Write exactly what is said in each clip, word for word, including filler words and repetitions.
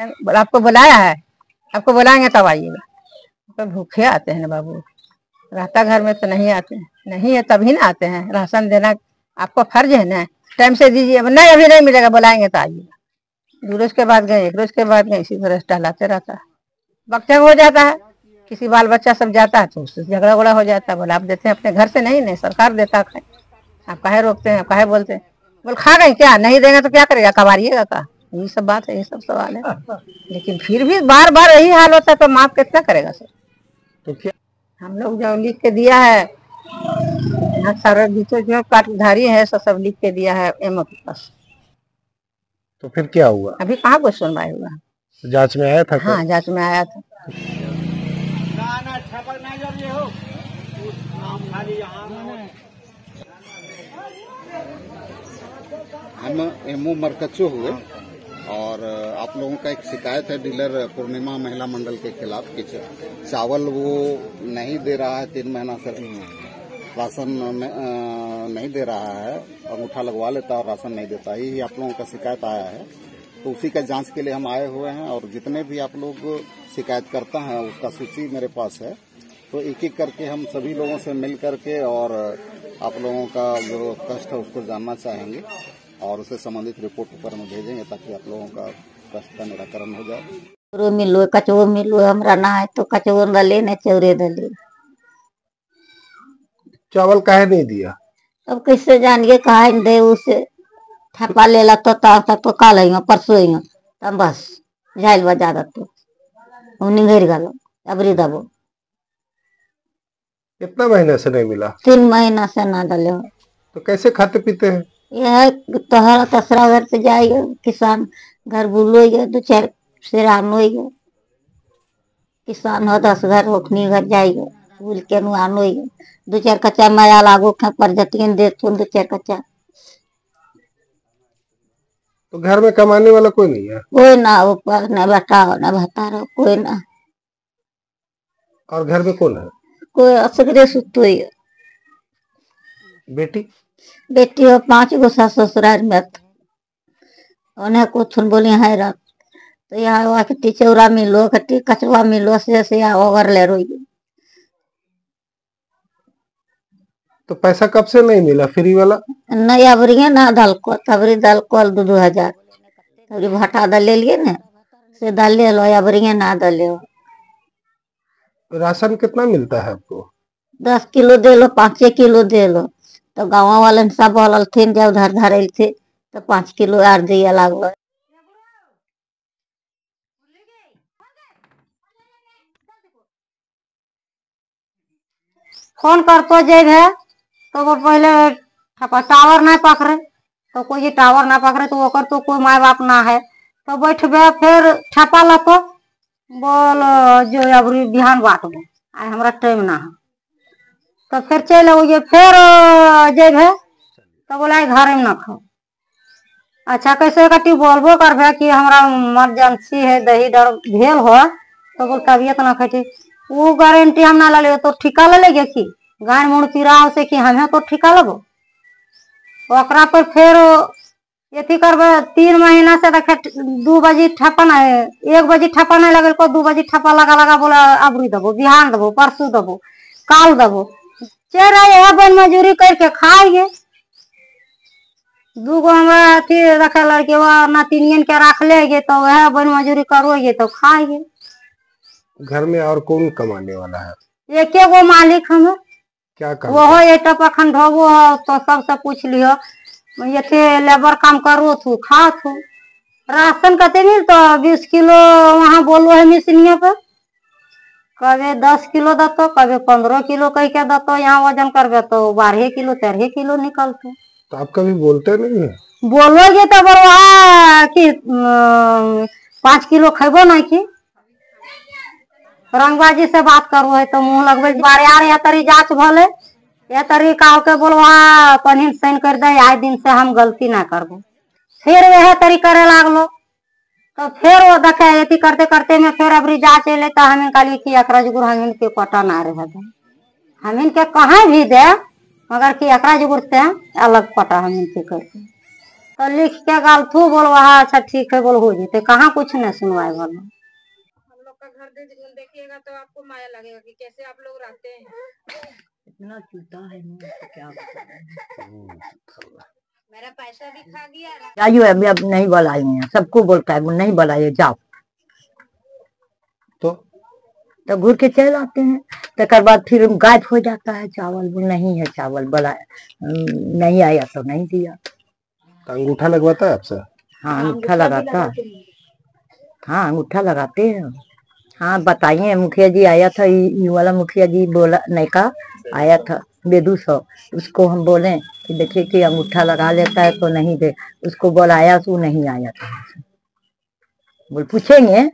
आपको बुलाया है, आपको बुलाएंगे तब आइएगा। तो भूखे आते हैं ना बाबू, रहता घर में तो नहीं आते हैं, नहीं है तभी ना आते हैं। राशन देना आपको फर्ज है ना, टाइम से दीजिए। अब नहीं अभी नहीं मिलेगा, बुलाएंगे तो आइएगा। दो रोज के बाद गए, एक रोज के बाद गए, इसी तरह टहलाते रहता है। वक्त हो जाता है, किसी बाल बच्चा सब जाता है तो उससे झगड़ा वगड़ा हो जाता है। बोला आप देते हैं अपने घर से? नहीं नहीं, सरकार देता है। आप काहे रोकते हैं, आप काहे बोलते हैं? बोल खा गए क्या, नहीं देंगे तो क्या करेगा, कबारिएगा का? ये सब बात है, ये सब सवाल है। लेकिन फिर भी बार बार यही हाल होता है, तो माफ कितना करेगा सर? तो क्या हम लोग जो लिख के दिया है, सारा जो कार्डधारी है सब लिख के दिया है एमओ के पास। तो फिर क्या हुआ? अभी कहाँ कुछ सुनवाई हुआ? तो जांच में आया था? हाँ, जांच में आया था। हम एमओ मरकच्चो हुए और आप लोगों का एक शिकायत है डीलर पूर्णिमा महिला मंडल के खिलाफ। कुछ चावल वो नहीं दे रहा है, तीन महीना से राशन नहीं दे रहा है, अंगूठा लगवा लेता है और राशन नहीं देता। यही आप लोगों का शिकायत आया है, तो उसी का जांच के लिए हम आए हुए हैं। और जितने भी आप लोग शिकायत करता हैं उसका सूची मेरे पास है, तो एक एक करके हम सभी लोगों से मिल करके और आप लोगों का जो कष्ट है उसको जानना चाहेंगे और उससे संबंधित रिपोर्ट ऊपर में भेजेंगे ताकि आप लोगों का कष्ट का निराकरण हो जाए। मिलो कचो मिलो, हमरा ना है तो कचो दले न चौरे दले। चावल काहे नहीं दिया? अब कैसे जानिए काहे नहीं दे, उसे ठप्पा ले ला तो तो काल है परसों ही तब बस झाइल बजा दो उन्हीं घर गलो अबरी दबो। कितना महीना से नहीं मिला? तीन महीना से ना दले। तो कैसे खाते पीते हैं? यह तोहरा तसरा घर से जाइए, किसान घर बुलो गए, दो चार से रान हो किसान हो, दस घर ओखनी घर जाइए बुल के अनुमान हो, दो चार कच्चा माया लागो खे पर जतिन दे दो चार कच्चा। तो घर में कमाने वाला कोई नहीं है? कोई ना, ऊपर न बेटा हो न भतार हो, कोई ना। और घर में कौन है? कोई असगरे सुतो ही। बेटी बेटी हो पांच गो, सास ससुराल में उन्हें कुछ बोली है रख तो यहाँ कट्टी चौरा मिलो कट्टी कचवा मिलो से से ओवर ले रोई। तो पैसा कब से नहीं मिला फ्री वाला? नहीं अबरी ना दाल को तबरी दाल को दो दो हजार तबरी भाटा दाल ले लिए ना से दाल ले लो, अबरी ना दाल ले। राशन कितना मिलता है आपको? दस किलो दे लो, पाँच किलो दे लो, तो गाँव वाले सब बोलल थे जब उधर धरल थे तो पाँच किलो आर दिया लागो। फोन करतो जेब है तो वो पहले टावर ना पकड़े, तो कोई टावर ना पकड़े तो ओकर तो कोई माय बाप ना है, तो बैठबे फिर छापा लको बोल जो अबरी बिहान बांटबो आय हमरा टाइम ना है, तो फिर चले आइए। फिर जब है तो बोला घर में न खाओ। अच्छा कैसे कटी बोलबो करबे कि हमारा इमरजेंसी है, दही डर भेल हो तो बोल तबियत न खटी। वो गारंटी हम ना ले, तो ठिका ले लेगे कि गाय मुड़ तिरा से कि हमें तो ठिका लेबो ओकरा पर। फिर अथी करबे तीन महीना से दू बजे ठप्पा ना एक बजे ठप्पा नहीं लगे, को दू बजे ठप्पा लगा लगा बोला अबरी देबो बिहान देबो परसू देबो काल देबो। चल रहा बन मजूरी करके खाइए, दूगो हमारा अथी रखा लड़के नातिनियन के रख लेंगे तो वह बन मजूरी करोगे तो खाइए। घर में और कौन कमाने वाला है? एक गो मालिक हम। क्या काम? वो हो एक पखंड हो तो सबसे पूछ लियो ये लेबर काम करो तू खा तू। राशन कते मिल तो बीस किलो वहाँ बोलो है मिसनिया पे, कभी दस किलो दतो कभी पंद्रह किलो कह के दतो, यहाँ वजन करबे तो बारह किलो तेरह किलो निकलतो। तो आप कभी बोलते नहीं है? बोलोगे तो बरवा कि पाँच किलो खेबो नहीं कि रंगबाजी से बात करो है तो मुँह लगबे बार यार या तरी जांच भले या तरी का के बोलवा पनिन सैन कर दे, आए दिन से हम गलती ना करबो। फिर वह तरी करे लागलो, तो फिर वो देखे अथी करते करते में फिर अबरी जांच एले तो हमें कहली कि एकरा जुगुर हमीन के कोटा ना रहे दे, हमीन के कहीं भी दे मगर कि एकरा जुगुर से अलग कोटा हमीन के करके। तो लिख के गाल तू बोलवा अच्छा ठीक है बोल हो जाते, कहाँ कुछ न सुनवाए बोलो। हम लोग का घर देखिएगा तो आपको माया लगेगा कि कैसे आप लोग रहते हैं। इतना चूता है क्या मेरा पैसा भी खा गया। जाइयो अभी अब नहीं बुलाइए, सबको बोलता है वो नहीं बुलाइए जाओ, तो तो घूर के चल आते हैं। तकर बाद फिर गायब हो जाता है चावल, वो नहीं है चावल, बुलाया नहीं आया तो नहीं दिया। अंगूठा लगवाता है आपसे? हाँ अंगूठा लगाता है, हाँ अंगूठा लगाते हैं। हाँ बताइए मुखिया जी आया था, यू वाला मुखिया जी बोला नहीं का आया था बेदू सौ, उसको हम बोले कि देखिए कि अंगूठा लगा लेता है तो नहीं दे, उसको बोलाया तो नहीं आया था। बोल पूछेंगे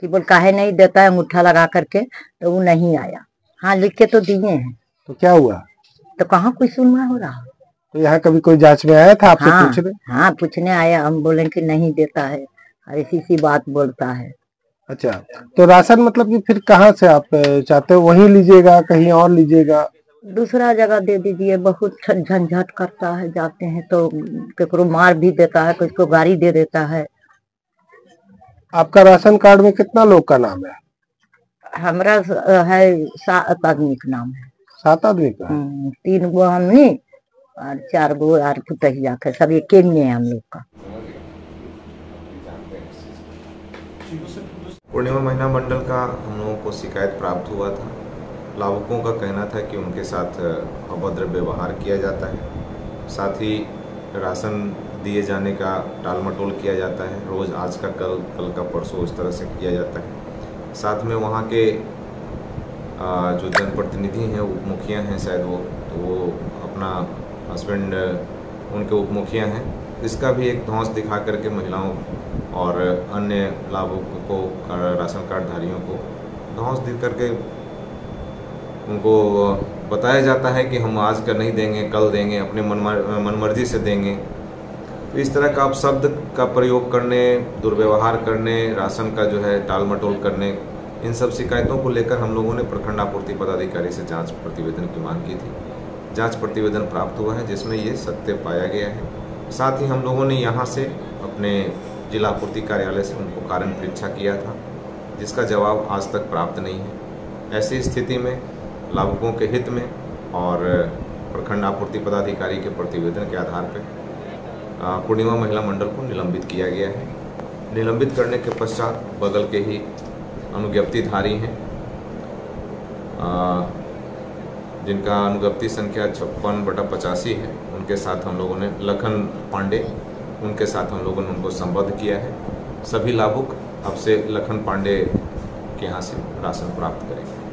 कि बोल काहे नहीं देता है अंगूठा लगा करके, तो वो नहीं आया। हाँ लिख के तो दिए हैं, तो क्या हुआ? तो कहाँ कोई सुनवा हो रहा? तो यहाँ कभी कोई जांच में आया था आपसे? हाँ, पूछने हाँ पूछने आया। हम बोले कि नहीं देता है, ऐसी सी बात बोलता है। अच्छा तो राशन मतलब कि फिर कहाँ से आप चाहते हो, वहीं लीजिएगा कहीं और लीजिएगा? दूसरा जगह दे दीजिए, बहुत झंझट करता है। जाते हैं तो किसको मार भी देता है, किसको गाड़ी दे देता है। आपका राशन कार्ड में कितना लोग का नाम है? हमारा है सात आदमी का नाम है। सात आदमी का? तीन गो हमने और चार गो और पुतहिया का, सब एक ही में है हम लोग का। पूर्णिमा महिला मंडल का हम लोगों को शिकायत प्राप्त हुआ था। लाभुकों का कहना था कि उनके साथ अभद्र व्यवहार किया जाता है, साथ ही राशन दिए जाने का टालमटोल किया जाता है। रोज़ आज का कल, कल का परसों, इस तरह से किया जाता है। साथ में वहाँ के जो जनप्रतिनिधि हैं, उप मुखिया हैं शायद, वो तो वो अपना हस्बैंड उनके उप मुखिया हैं, इसका भी एक धौंस दिखा करके महिलाओं और अन्य लाभुकों को, राशन कार्डधारियों को धौंस दे करके उनको बताया जाता है कि हम आज का नहीं देंगे, कल देंगे, अपने मनमर्जी से देंगे। तो इस तरह का आप शब्द का प्रयोग करने, दुर्व्यवहार करने, राशन का जो है टालमटोल करने, इन सब शिकायतों को लेकर हम लोगों ने प्रखंड आपूर्ति पदाधिकारी से जाँच प्रतिवेदन की मांग की थी। जाँच प्रतिवेदन प्राप्त हुआ है जिसमें ये सत्य पाया गया है। साथ ही हम लोगों ने यहाँ से अपने जिला आपूर्ति कार्यालय से उनको कारण परीक्षा किया था, जिसका जवाब आज तक प्राप्त नहीं है। ऐसी स्थिति में लाभुकों के हित में और प्रखंड आपूर्ति पदाधिकारी के प्रतिवेदन के आधार पर पूर्णिमा महिला मंडल को निलंबित किया गया है। निलंबित करने के पश्चात बगल के ही अनुज्ञप्तिधारी हैं, जिनका अनुज्ञप्ति संख्या छप्पन बटा पचासी है, उनके साथ हम लोगों ने, लखन पांडे, उनके साथ हम लोगों ने उनको संबद्ध किया है। सभी लाभुक अब से लखन पांडे के यहाँ से राशन प्राप्त करेंगे।